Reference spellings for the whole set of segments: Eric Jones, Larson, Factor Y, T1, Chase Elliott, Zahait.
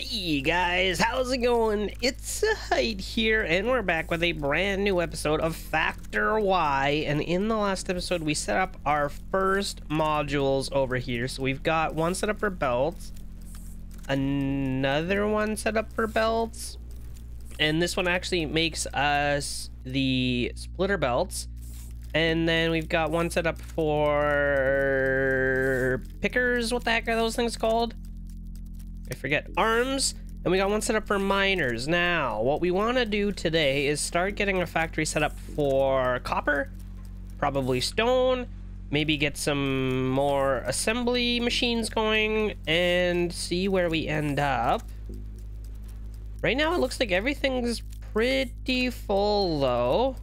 Hey guys, how's it going? It's Zahait here, and we're back with a brand new episode of Factor Y. And in the last episode, we set up our first modules over here. So we've got one set up for belts, another one set up for belts, and this one actually makes us the splitter belts. And then we've got one set up for pickers. What the heck are those things called? I forget. Arms. And we got one set up for miners. Now, what we want to do today is start getting a factory set up for copper, probably stone, maybe get some more assembly machines going and see where we end up. Right now, it looks like everything's pretty full though.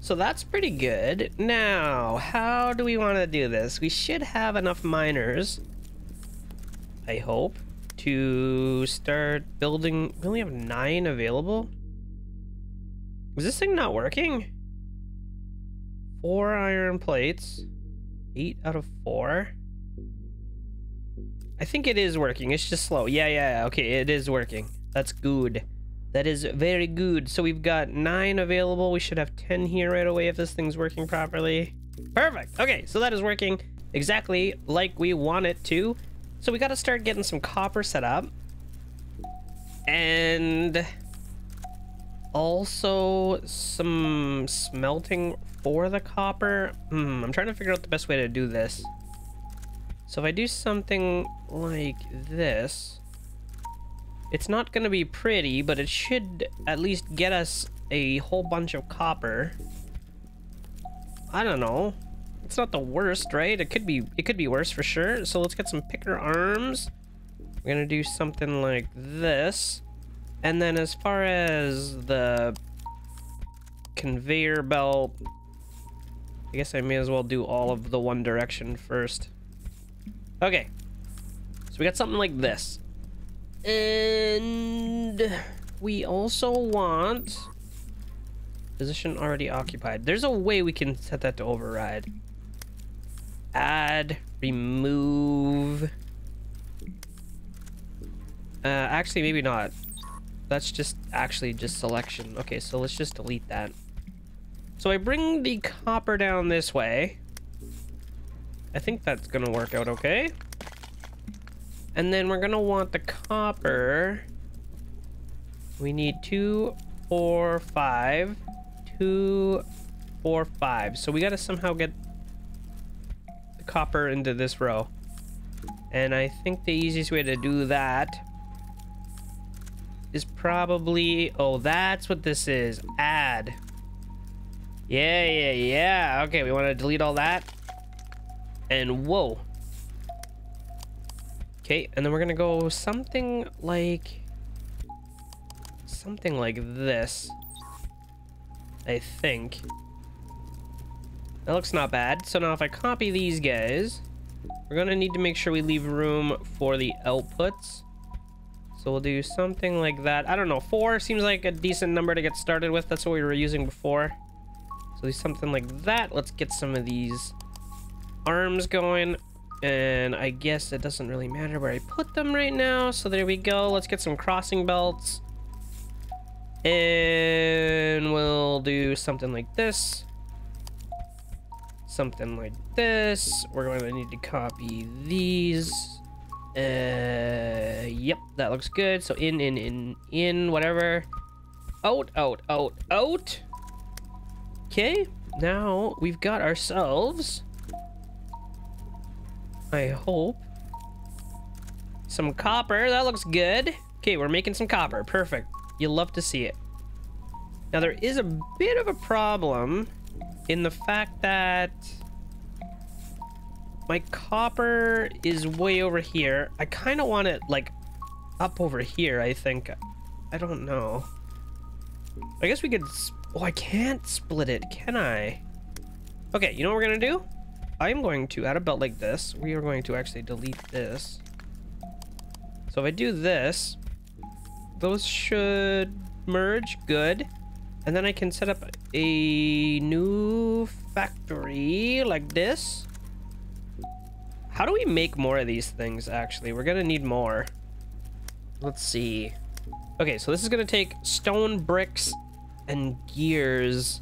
So that's pretty good. Now, how do we want to do this? We should have enough miners, I hope, to start building. We only have 9 available. Is this thing not working? 4 iron plates. 8 out of 4. I think it is working. It's just slow. Yeah. Okay, it is working. That's good. That is very good. So we've got 9 available. We should have 10 here right away if this thing's working properly. Perfect. Okay, so that is working exactly like we want it to. So we got to start getting some copper set up, and also some smelting for the copper. I'm trying to figure out the best way to do this. So if I do something like this, it's not going to be pretty, but it should at least get us a whole bunch of copper. I don't know. It's not the worst, right? It could be worse for sure. So let's get some picker arms. We're gonna do something like this, and then as far as the conveyor belt, I guess I may as well do all of the one direction first. Okay, so we got something like this, and we also want position already occupied. There's a way we can set that to override. Add, remove. Actually, maybe not. That's just actually just selection. Okay, so let's just delete that. So I bring the copper down this way. I think that's gonna work out okay. And then we're gonna want the copper. We need 2, 4, 5. 2, 4, 5. So we gotta somehow get copper into this row, and I think the easiest way to do that is probably, oh, that's what this is, add. Yeah. Okay, we want to delete all that, and whoa. Okay, and then we're gonna go something like this, I think. That looks not bad. So now if I copy these guys, we're going to need to make sure we leave room for the outputs. So we'll do something like that. I don't know. 4 seems like a decent number to get started with. That's what we were using before. So do something like that. Let's get some of these arms going. And I guess it doesn't really matter where I put them right now. So there we go. Let's get some crossing belts. And we'll do something like this. Something like this. We're going to need to copy these. Yep, that looks good. So in, whatever. Out. Okay, now we've got ourselves, I hope, some copper. That looks good. Okay, we're making some copper. Perfect. You love to see it. Now there is a bit of a problem in the fact that my copper is way over here. I kind of want it like up over here, I think. I don't know. I guess we could... Oh, I can't split it, can I? Okay, you know what we're going to do? I'm going to add a belt like this. We are going to actually delete this. So if I do this, those should merge. Good. And then I can set up a new factory like this. How do we make more of these things, actually? We're going to need more. Let's see. Okay, so this is gonna take stone, bricks, and gears.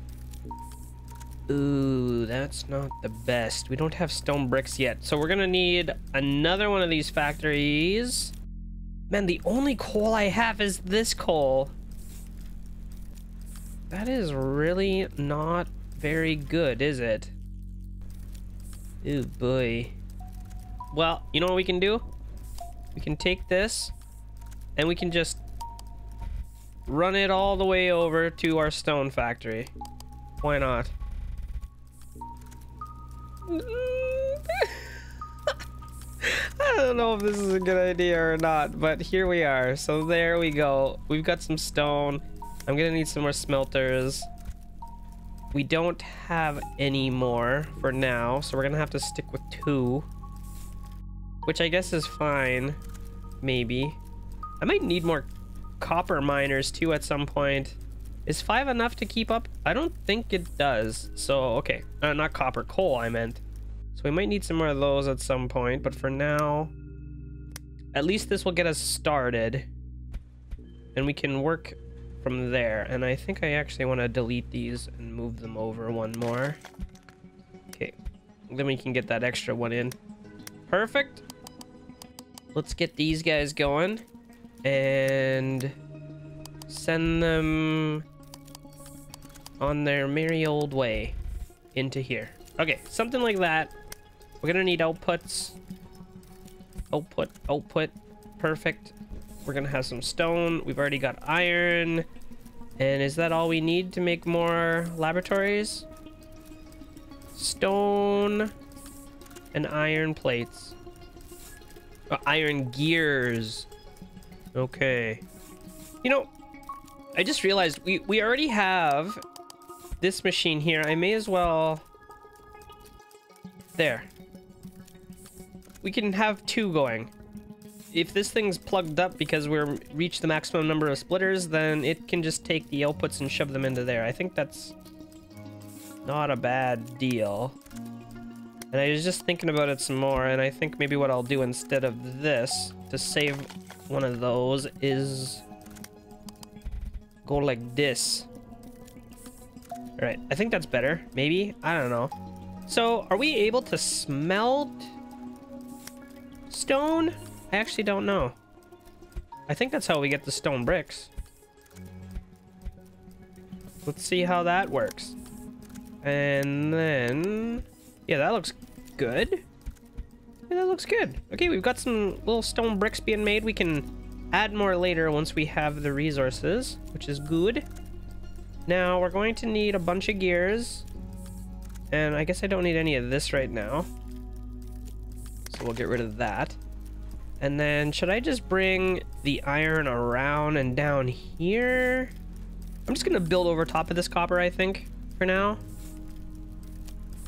Ooh, that's not the best. We don't have stone bricks yet, so we're gonna need another one of these factories. Man, the only coal I have is this coal. That is really not very good, is it? Ooh, boy. Well, you know what we can do? We can take this, and we can just run it all the way over to our stone factory. Why not? I don't know if this is a good idea or not, but here we are. So there we go. We've got some stone. I'm gonna need some more smelters. We don't have any more for now, so we're gonna have to stick with two, which I guess is fine. Maybe I might need more copper miners too at some point. Is 5 enough to keep up? I don't think it does. So okay, not copper, coal I meant. So we might need some more of those at some point, but for now at least this will get us started and we can work from there. And I think I actually want to delete these and move them over one more. Okay, then we can get that extra one in. Perfect. Let's get these guys going and send them on their merry old way into here. Okay, something like that. We're gonna need outputs. Output, output. Perfect. We're gonna have some stone. We've already got iron. And is that all we need to make more laboratories? Stone and iron plates. Oh, iron gears. Okay. You know, I just realized we already have this machine here. I may as well... There. We can have two going. If this thing's plugged up because we're reached the maximum number of splitters, then it can just take the outputs and shove them into there. I think that's not a bad deal. And I was just thinking about it some more, and I think maybe what I'll do instead of this to save one of those is go like this. All right, I think that's better. Maybe, I don't know. So are we able to smelt stone? I actually don't know. I think that's how we get the stone bricks. Let's see how that works. And then, yeah, that looks good. Yeah, that looks good. Okay, we've got some little stone bricks being made. We can add more later once we have the resources, which is good. Now we're going to need a bunch of gears. And I guess I don't need any of this right now. So we'll get rid of that. And then should I just bring the iron around and down here? I'm just gonna build over top of this copper, I think, for now.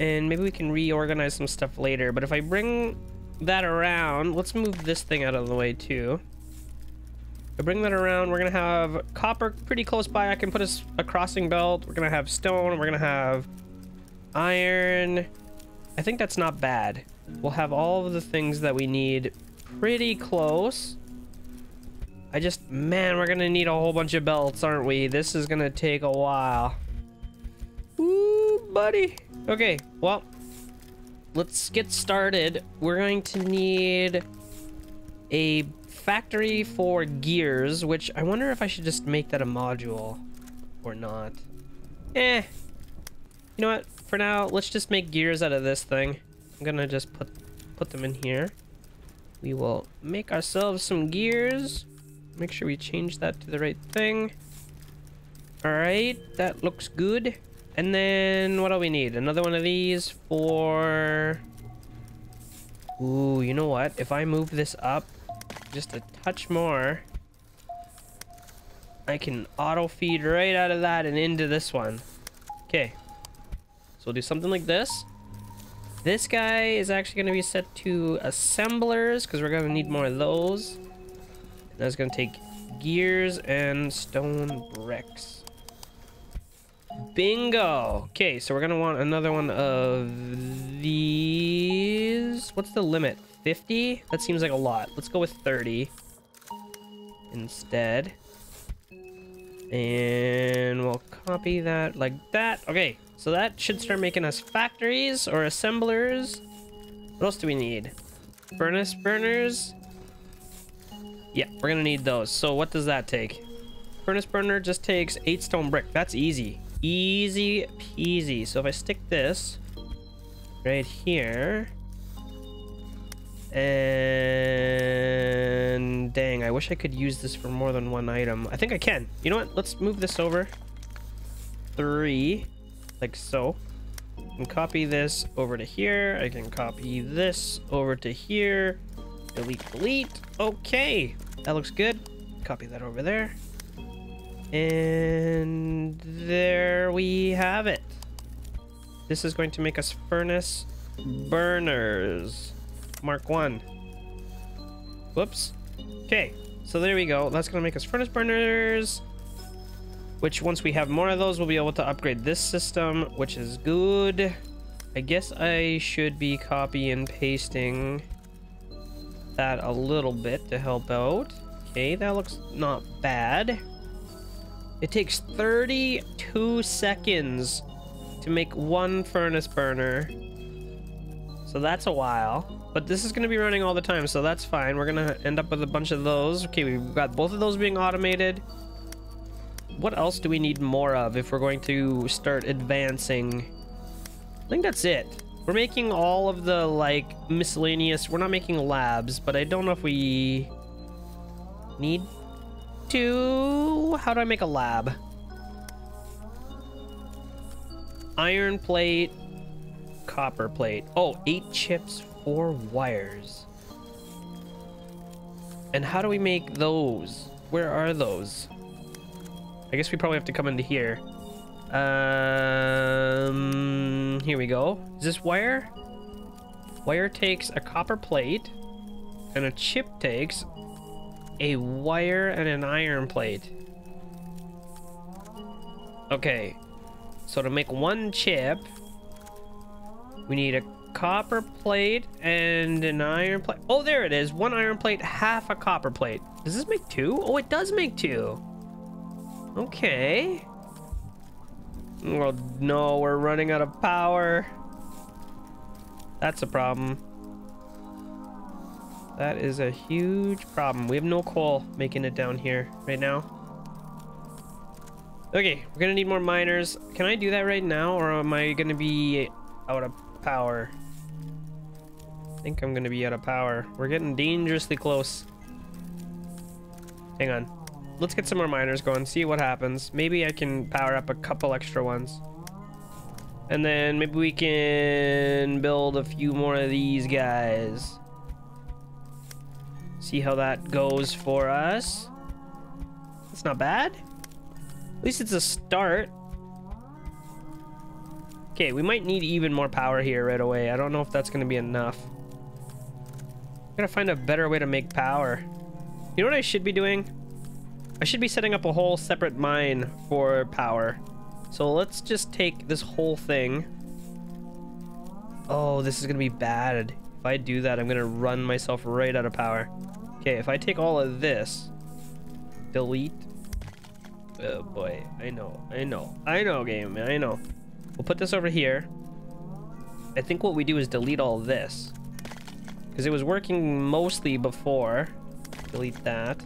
And maybe we can reorganize some stuff later. But if I bring that around, let's move this thing out of the way too. If I bring that around, we're gonna have copper pretty close by. I can put a crossing belt. We're gonna have stone. We're gonna have iron. I think that's not bad. We'll have all of the things that we need pretty close. I just, man, we're gonna need a whole bunch of belts, aren't we? This is gonna take a while. Ooh, buddy. Okay, well, let's get started. We're going to need a factory for gears, which I wonder if I should just make that a module or not. Eh, you know what? For now, let's just make gears out of this thing. I'm gonna just put them in here. We will make ourselves some gears. Make sure we change that to the right thing. All right, that looks good. And then what do we need? Another one of these for... Ooh, you know what? If I move this up just a touch more, I can auto feed right out of that and into this one. Okay, so we'll do something like this. This guy is actually going to be set to assemblers because we're going to need more of those. And that's going to take gears and stone bricks. Bingo. Okay, so we're going to want another one of these. What's the limit? 50? That seems like a lot. Let's go with 30. instead. And we'll copy that like that. Okay, so that should start making us factories or assemblers. What else do we need? Furnace burners. Yeah, we're gonna need those. So what does that take? Furnace burner just takes 8 stone brick. That's easy. Easy peasy. So if I stick this right here, and dang, I wish I could use this for more than one item. I think I can. You know what? Let's move this over 3, like so. I can copy this over to here. I can copy this over to here. Delete, delete. Okay, that looks good. Copy that over there. And there we have it. This is going to make us furnace burners. Mark 1. Whoops. Okay, so there we go. That's gonna make us furnace burners, which once we have more of those, we'll be able to upgrade this system, which is good. I guess I should be copy and pasting that a little bit to help out. Okay, that looks not bad. It takes 32 seconds to make 1 furnace burner. So that's a while. But this is going to be running all the time, so that's fine. We're going to end up with a bunch of those. Okay, we've got both of those being automated. What else do we need more of if we're going to start advancing? I think that's it. We're making all of the, like, miscellaneous... We're not making labs, but I don't know if we need... How do I make a lab? Iron plate, copper plate. Oh, 8 chips, 4 wires. And how do we make those? Where are those? I guess we probably have to come into here. Here we go. Is this wire? Wire takes a copper plate, and a chip takes a wire and an iron plate. Okay, so to make 1 chip, we need a copper plate and an iron plate. Oh, there it is. 1 iron plate, half a copper plate. Does this make 2? Oh, it does make 2. Okay. Well, no, we're running out of power. That's a problem. That is a huge problem. We have no coal making it down here right now. Okay, we're gonna need more miners. Can I do that right now, or am I gonna be out of power? I think I'm gonna be out of power. We're getting dangerously close. Hang on. Let's get some more miners going, see what happens. Maybe I can power up a couple extra ones. And then maybe we can build a few more of these guys. See how that goes for us. It's not bad. At least it's a start. Okay, we might need even more power here right away. I don't know if that's going to be enough. I'm going to find a better way to make power. You know what I should be doing? I should be setting up a whole separate mine for power. So let's just take this whole thing. Oh, this is going to be bad. If I do that, I'm gonna run myself right out of power. Okay, if I take all of this, delete. Oh boy, I know, game, I know. We'll put this over here. I think what we do is delete all this, because it was working mostly before. Delete that.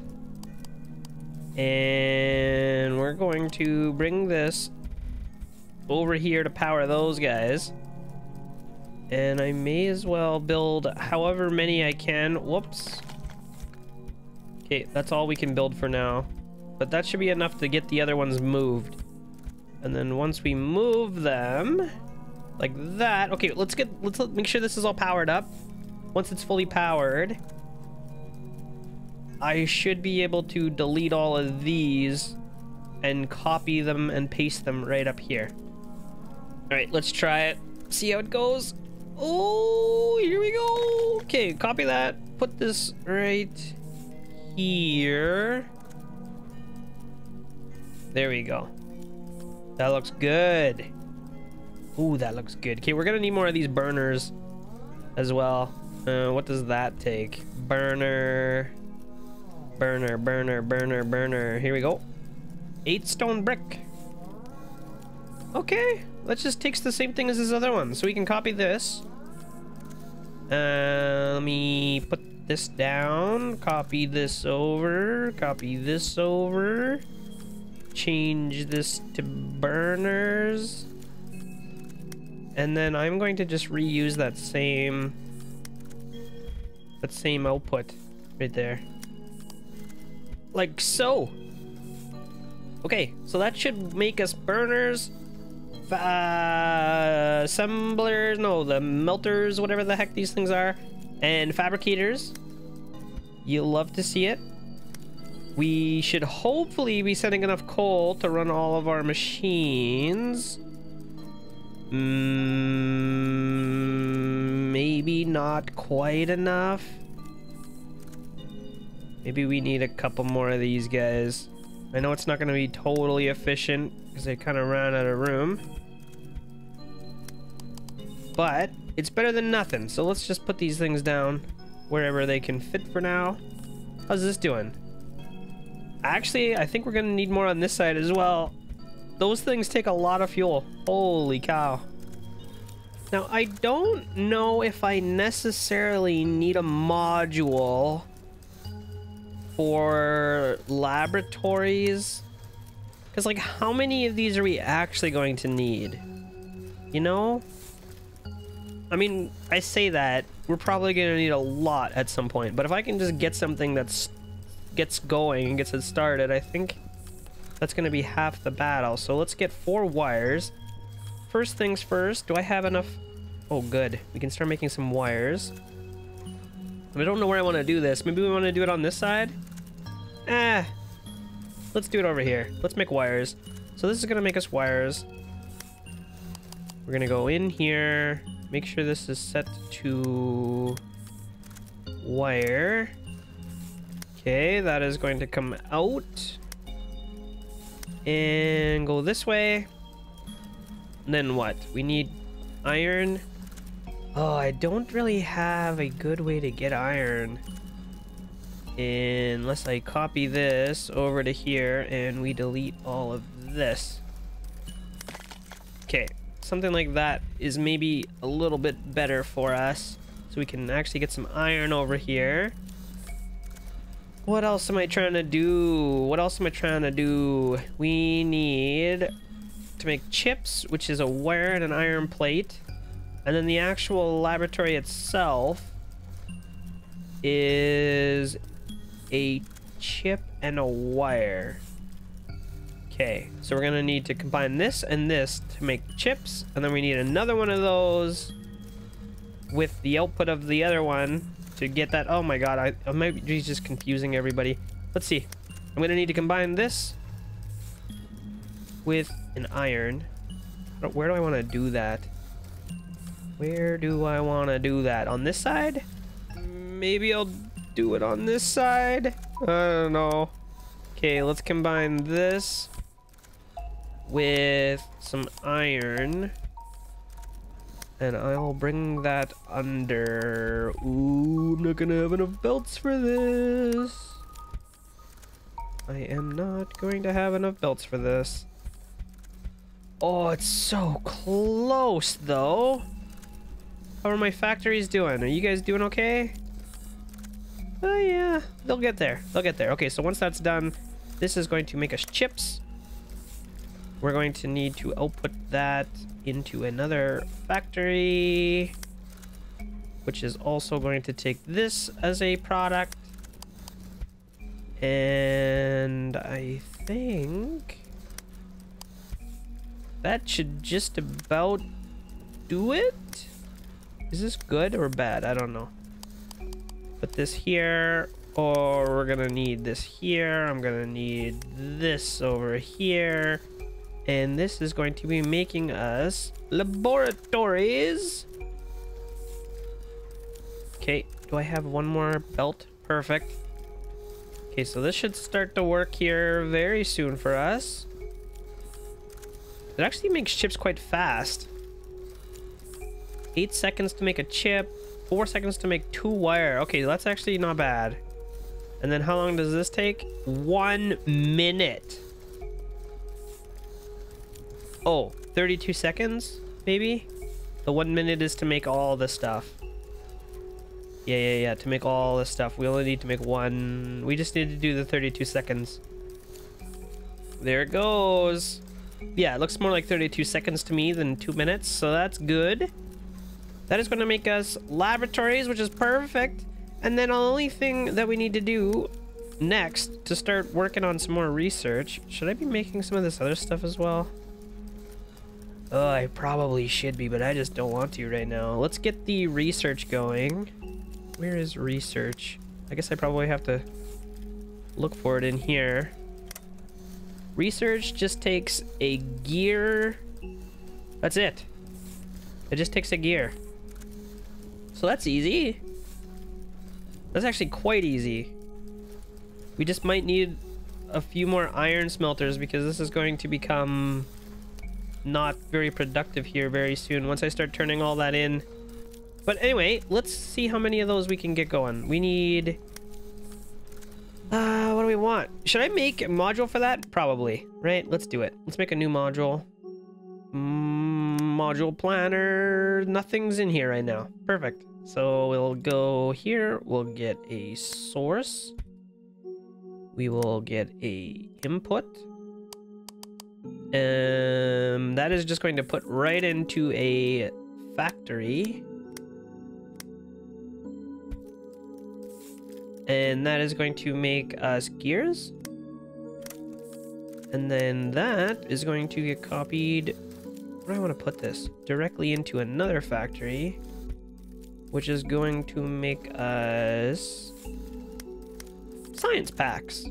And we're going to bring this over here to power those guys. And I may as well build however many I can. Whoops. Okay, that's all we can build for now. But that should be enough to get the other ones moved. And then once we move them like that, okay, let's make sure this is all powered up. Once it's fully powered, I should be able to delete all of these and copy them and paste them right up here. All right, let's try it. See how it goes. Oh, here we go. Okay, copy that. Put this right here. There we go. That looks good. Ooh, that looks good. Okay, we're gonna need more of these burners as well. What does that take? Burner. Burner, burner, burner, burner. Here we go. 8 stone brick. Okay, let's just take the same thing as this other one. So we can copy this. Let me put this down. Copy this over. Copy this over. Change this to burners. And then I'm going to just reuse that same output right there. Like so. Okay, so that should make us burners, assemblers, no, the melters, whatever the heck these things are, and fabricators. You'll love to see it. We should hopefully be sending enough coal to run all of our machines. Maybe not quite enough. Maybe we need a couple more of these guys. I know it's not going to be totally efficient because I kind of ran out of room, but it's better than nothing. So let's just put these things down wherever they can fit for now. How's this doing? Actually, I think we're going to need more on this side as well. Those things take a lot of fuel. Holy cow. Now, I don't know if I necessarily need a module for laboratories, because like how many of these are we actually going to need, you know? I mean, I say that we're probably gonna need a lot at some point, but if I can just get something that's gets going and gets it started, I think that's gonna be half the battle. So let's get 4 wires. First things first, do I have enough? Oh good, we can start making some wires. I don't know where I want to do this. Maybe we want to do it on this side? Eh. Let's do it over here. Let's make wires. So this is going to make us wires. We're going to go in here. Make sure this is set to wire. Okay, that is going to come out. And go this way. And then what? We need iron. Oh, I don't really have a good way to get iron. Unless I copy this over to here and we delete all of this. Okay, something like that is maybe a little bit better for us. So we can actually get some iron over here. What else am I trying to do? What else am I trying to do? We need to make chips, which is a wire and an iron plate. And then the actual laboratory itself is a chip and a wire. Okay, so we're gonna need to combine this and this to make chips, and then we need another one of those with the output of the other one to get that. Oh my god, I might be just confusing everybody. Let's see. I'm gonna need to combine this with an iron. Where do I want to do that? Where do I want to do that? On this side? Maybe I'll do it on this side? I don't know. Okay, let's combine this with some iron. And I'll bring that under. Ooh, I'm not going to have enough belts for this. I am not going to have enough belts for this. Oh, it's so close, though. How are my factories doing? Are you guys doing okay? Oh yeah, they'll get there. They'll get there. Okay, so once that's done, this is going to make us chips. We're going to need to output that into another factory, which is also going to take this as a product. And I think that should just about do it. Is this good or bad? I don't know. Put this here, or we're gonna need this here. I'm gonna need this over here, and this is going to be making us laboratories. Okay, do I have one more belt? Perfect. Okay, so this should start to work here very soon for us. It actually makes chips quite fast. 8 seconds to make a chip, 4 seconds to make 2 wire. Okay, that's actually not bad. And then how long does this take? 1 minute. Oh, 32 seconds, maybe? The 1 minute is to make all this stuff. Yeah, to make all this stuff. We only need to make one. We just need to do the 32 seconds. There it goes. Yeah, it looks more like 32 seconds to me than 2 minutes, so that's good. That is going to make us laboratories, which is perfect. And then the only thing that we need to do next to start working on some more research. Should I be making some of this other stuff as well? Oh, I probably should be, but I just don't want to right now. Let's get the research going. Where is research? I guess I probably have to look for it in here. Research just takes a gear. That's it. It just takes a gear. So that's easy. That's actually quite easy. We just might need a few more iron smelters because this is going to become not very productive here very soon once I start turning all that in. But anyway, let's see how many of those we can get going. We need... what do we want? Should I make a module for that? Probably, right? Let's do it. Let's make a new module. Module planner. Nothing's in here right now. Perfect. So we'll go here. We'll get a source. We will get a input. That is just going to put right into a factory. And that is going to make us gears. And then that is going to get copied. Where do I want to put this? Directly into another factory, which is going to make us science packs,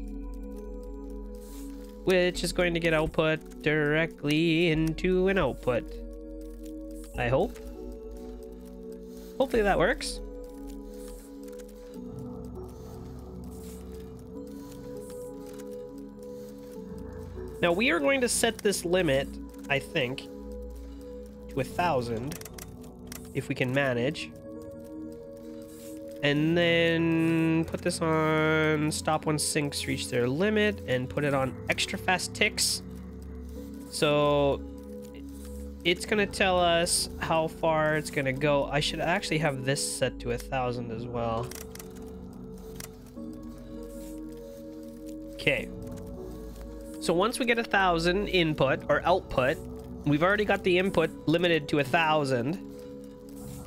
which is going to get output directly into an output. I hope. Hopefully that works. Now we are going to set this limit, I think, to 1,000 if we can manage. And then put this on stop when sinks reach their limit and put it on extra fast ticks. So it's going to tell us how far it's going to go. I should actually have this set to 1,000 as well. Okay. So once we get 1,000 input or output, we've already got the input limited to 1,000.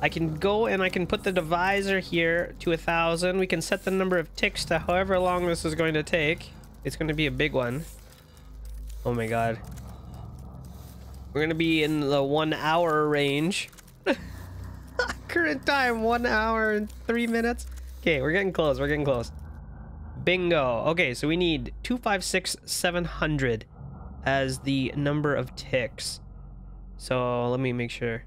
I can go and I can put the divisor here to 1,000. We can set the number of ticks to however long this is going to take. It's going to be a big one. Oh my god. We're going to be in the 1 hour range. Current time, 1 hour and 3 minutes. Okay, we're getting close. We're getting cose. Bingo. Okay, so we need 256,700 as the number of ticks. So let me make sure.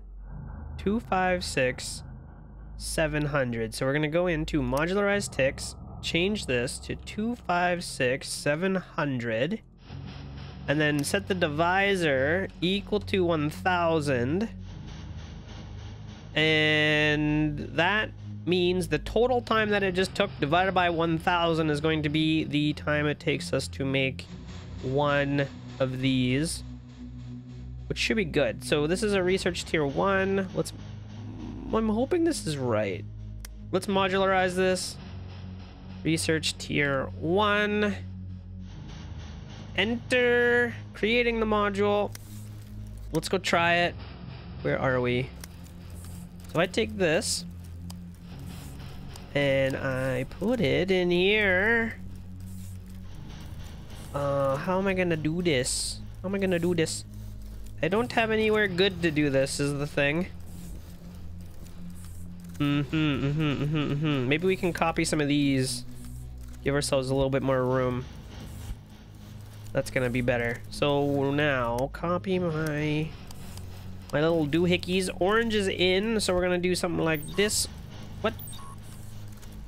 256,700. So we're going to go into modularized ticks, change this to 256,700, and then set the divisor equal to 1,000. And that means the total time that it just took divided by 1,000 is going to be the time it takes us to make one of these, which should be good. So this is a research tier 1. Let's... I'm hoping this is right. Let's modularize this. Research tier 1. Enter. Creating the module. Let's go try it. Where are we? So I take this and I put it in here. How am I gonna do this? How am I gonna do this? I don't have anywhere good to do this is the thing. Maybe we can copy some of these. Give ourselves a little bit more room. That's gonna be better. So now, copy my little doohickeys. Orange is in, so we're gonna do something like this. What?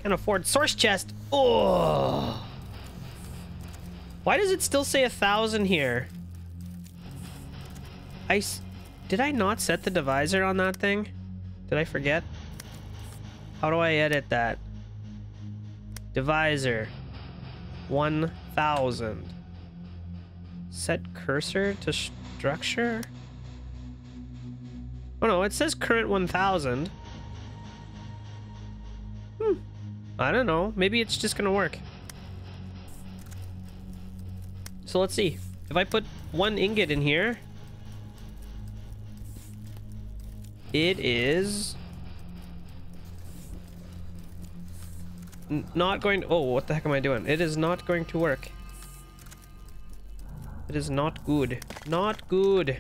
Can afford source chest. Oh, why does it still say 1,000 here? Did I not set the divisor on that thing? Did I forget? How do I edit that? Divisor. 1,000. Set cursor to structure? Oh no, it says current 1,000. I don't know. Maybe it's just gonna work. So let's see. If I put one ingot in here, it is not going to... Oh, what the heck am I doing? It is not going to work. It is not good. Not good.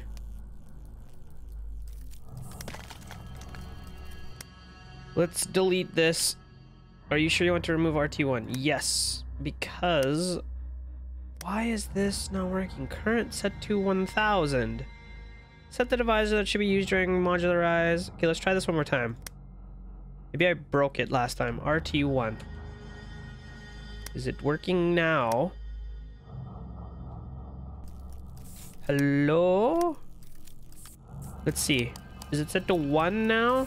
Let's delete this. Are you sure you want to remove RT1? Yes, because... Why is this not working? Current set to 1000. Set the divisor that should be used during modularize. Okay, let's try this one more time. Maybe I broke it last time. RT1. Is it working now? Hello? Let's see. Is it set to 1 now?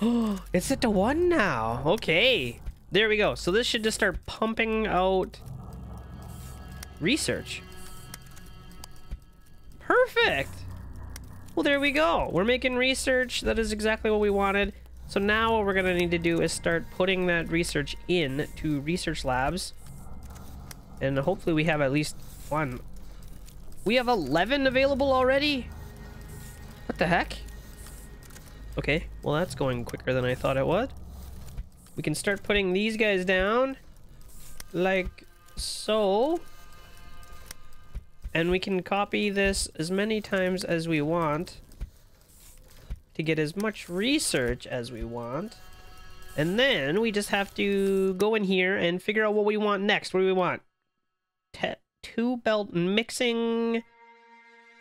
Oh, it's set to 1 now. Okay. There we go. So this should just start pumping out... research. Perfect. Well, there we go. We're making research. That is exactly what we wanted. So now what we're going to need to do is start putting that research in to research labs. And hopefully we have at least one. We have 11 available already? What the heck? Okay, well, that's going quicker than I thought it would. We can start putting these guys down like so. And we can copy this as many times as we want to get as much research as we want. And then we just have to go in here and figure out what we want next. What do we want? Two belt mixing.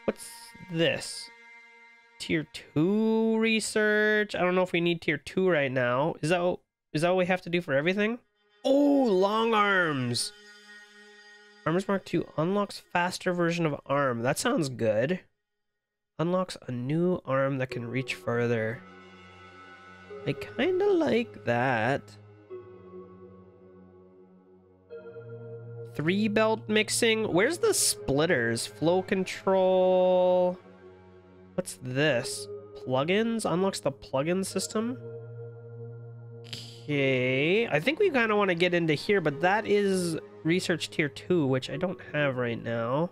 What's this? Tier 2 research. I don't know if we need tier 2 right now. Is that what we have to do for everything? Oh, long arms. Armor's Mark 2 unlocks faster version of arm. That sounds good. Unlocks a new arm that can reach further. I kind of like that. 3 belt mixing. Where's the splitters? Flow control. What's this? Plugins? Unlocks the plugin system. Okay. I think we kind of want to get into here, but that is... research tier 2, which I don't have right now.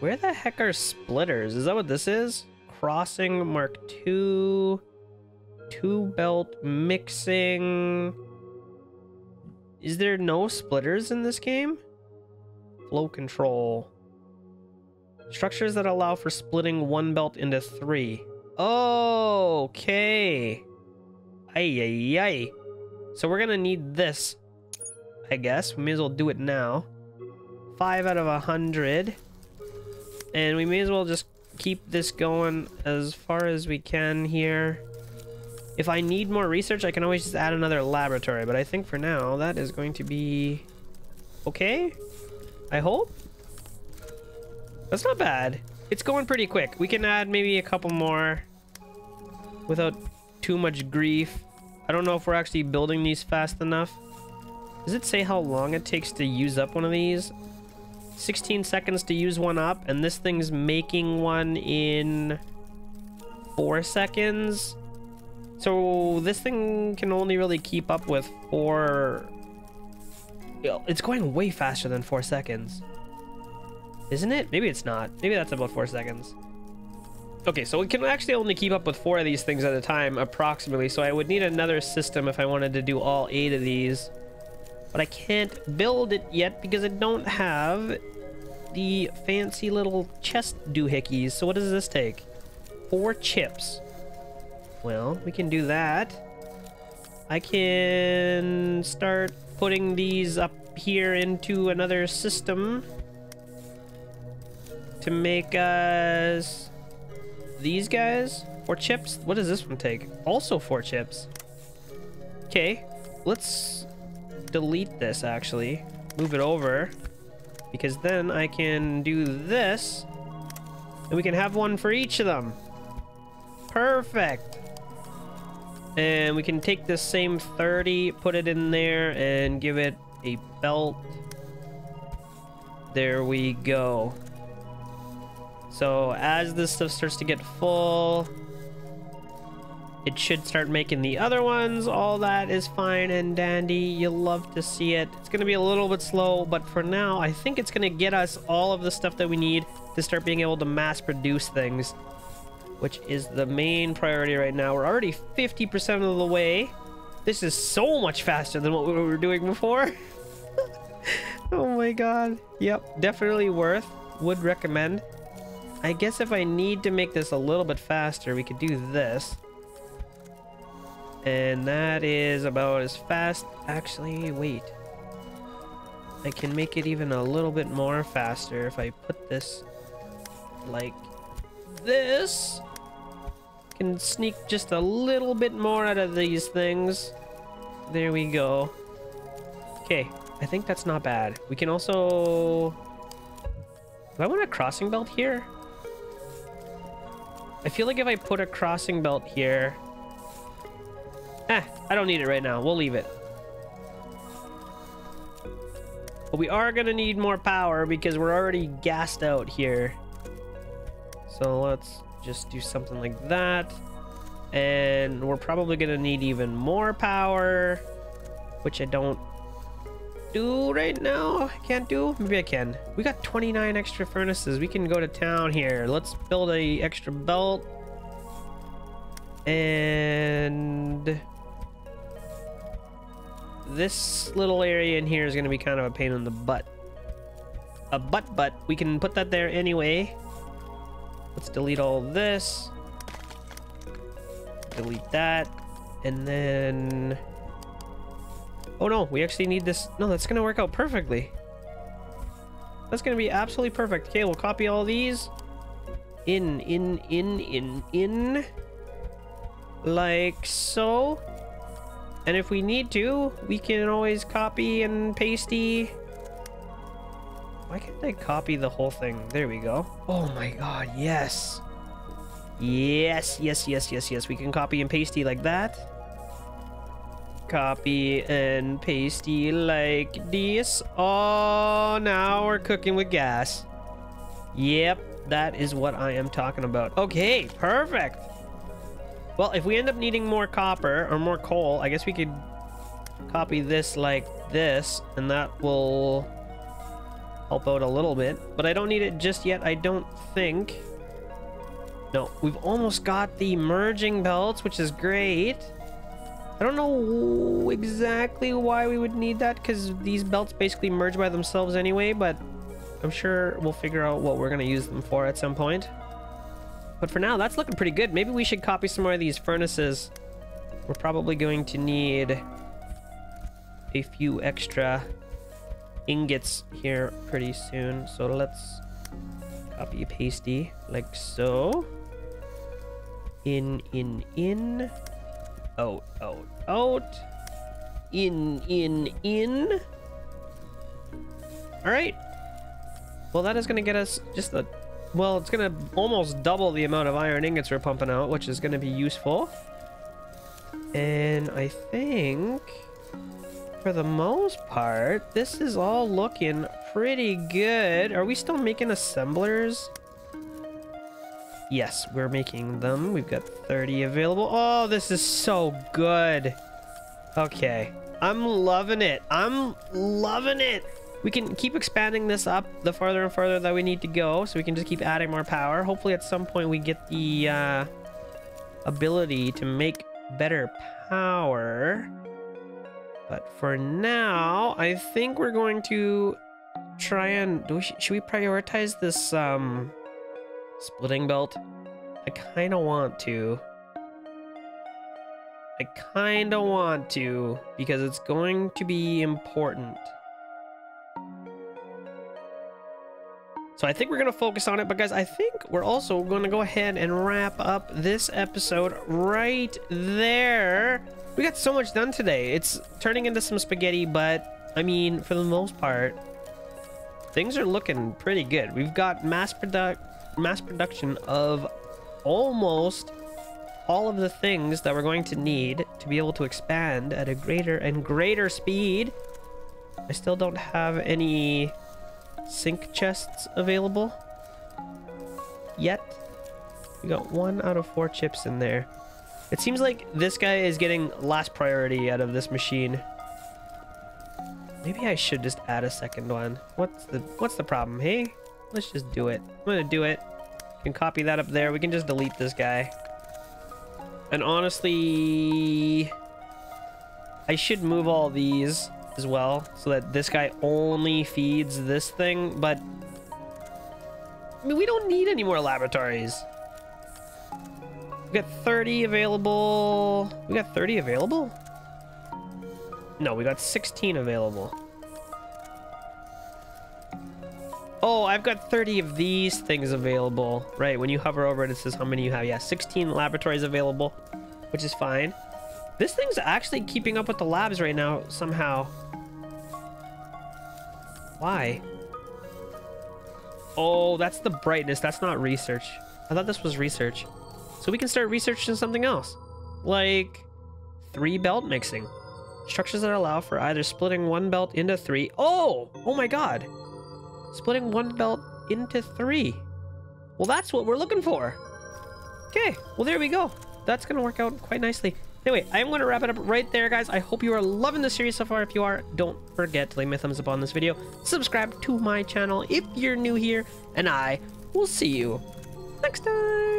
Where the heck are splitters? Is that what this is? Crossing Mark 2, 2 belt mixing. Is there no splitters in this game? Flow control. Structures that allow for splitting 1 belt into 3. Oh, okay. Ay, ay, ay. So we're gonna need this. I guess. We may as well do it now. 5 out of 100. And we may as well just keep this going as far as we can here. If I need more research, I can always just add another laboratory. But I think for now, that is going to be okay. I hope. That's not bad. It's going pretty quick. We can add maybe a couple more without too much grief. I don't know if we're actually building these fast enough. Does it say how long it takes to use up one of these? 16 seconds to use one up, and this thing's making one in 4 seconds. So this thing can only really keep up with 4... It's going way faster than 4 seconds. Isn't it? Maybe it's not. Maybe that's about 4 seconds. Okay, so we can actually only keep up with 4 of these things at a time, approximately. So I would need another system if I wanted to do all 8 of these. But I can't build it yet because I don't have the fancy little chest doohickeys. So what does this take? 4 chips. Well, we can do that. I can start putting these up here into another system to make us these guys. 4 chips. What does this one take? Also 4 chips. Okay, let's... delete this, actually. Move it over, because then I can do this and we can have one for each of them. Perfect. And we can take this same 30, put it in there, and give it a belt. There we go. So as this stuff starts to get full, it should start making the other ones. All that is fine and dandy. You'll love to see it. It's going to be a little bit slow, but for now, I think it's going to get us all of the stuff that we need to start being able to mass produce things, which is the main priority right now. We're already 50% of the way. This is so much faster than what we were doing before. Oh my god. Yep, definitely worth. Would recommend. I guess if I need to make this a little bit faster, we could do this. And that is about as fast. Actually, wait. I can make it even a little bit more faster if I put this like this. Can sneak just a little bit more out of these things. There we go. Okay, I think that's not bad. We can also... do I want a crossing belt here? I feel like if I put a crossing belt here... I don't need it right now. We'll leave it. But we are going to need more power because we're already gassed out here. So let's just do something like that. And we're probably going to need even more power, which I don't do right now. I can't do. Maybe I can. We got 29 extra furnaces. We can go to town here. Let's build a extra belt. And... this little area in here is going to be kind of a pain in the butt. But we can put that there anyway. Let's delete all this. Delete that. And then... oh no, we actually need this. No, that's going to work out perfectly. That's going to be absolutely perfect. Okay, we'll copy all these. In. Like so. And if we need to, we can always copy and pasty. Why can't I copy the whole thing? There we go. Oh my god, yes. Yes. We can copy and pasty like that. Copy and pasty like this. Oh, now we're cooking with gas. Yep, that is what I am talking about. Okay, perfect. Well, if we end up needing more copper or more coal, I guess we could copy this like this, and that will help out a little bit. But I don't need it just yet, I don't think. No, we've almost got the merging belts, which is great. I don't know exactly why we would need that, because these belts basically merge by themselves anyway, but I'm sure we'll figure out what we're going to use them for at some point. But for now, that's looking pretty good. Maybe we should copy some more of these furnaces. We're probably going to need a few extra ingots here pretty soon. So let's copy pasty like so. In. Out. In. All right. Well, that is going to get us just the... well, it's going to almost double the amount of iron ingots we're pumping out, which is going to be useful. And I think, for the most part, this is all looking pretty good. Are we still making assemblers? Yes, we're making them. We've got 30 available. Oh, this is so good. Okay, I'm loving it. I'm loving it. We can keep expanding this up the farther and farther that we need to go, so we can just keep adding more power. Hopefully at some point we get the ability to make better power. But for now, I think we're going to try and... should we prioritize this splitting belt? I kind of want to. Because it's going to be important. So I think we're going to focus on it, but guys, I think we're also going to go ahead and wrap up this episode right there. We got so much done today. It's turning into some spaghetti, but I mean, for the most part, things are looking pretty good. We've got mass production of almost all of the things that we're going to need to be able to expand at a greater and greater speed. I still don't have any sink chests available yet. We got 1 out of 4 chips in there. It seems like this guy is getting last priority out of this machine. Maybe I should just add a second one. What's the problem? Hey, let's just do it. I'm gonna do it. We can copy that up there. We can just delete this guy. And honestly, I should move all these as well so that this guy only feeds this thing. But I mean, we don't need any more laboratories. We got 30 available. We got 30 available? No, we got 16 available. Oh, I've got 30 of these things available. Right, when you hover over it, it says how many you have. Yeah, 16 laboratories available, which is fine. This thing's actually keeping up with the labs right now, somehow. Why? Oh, that's the brightness. That's not research. I thought this was research. So we can start researching something else. Like 3 belt mixing. Structures that allow for either splitting 1 belt into 3. Oh! Oh my god. Splitting 1 belt into 3. Well, that's what we're looking for. Okay. Well, there we go. That's going to work out quite nicely. Anyway, I'm going to wrap it up right there, guys. I hope you are loving the series so far. If you are, don't forget to leave me a thumbs up on this video. Subscribe to my channel if you're new here. And I will see you next time.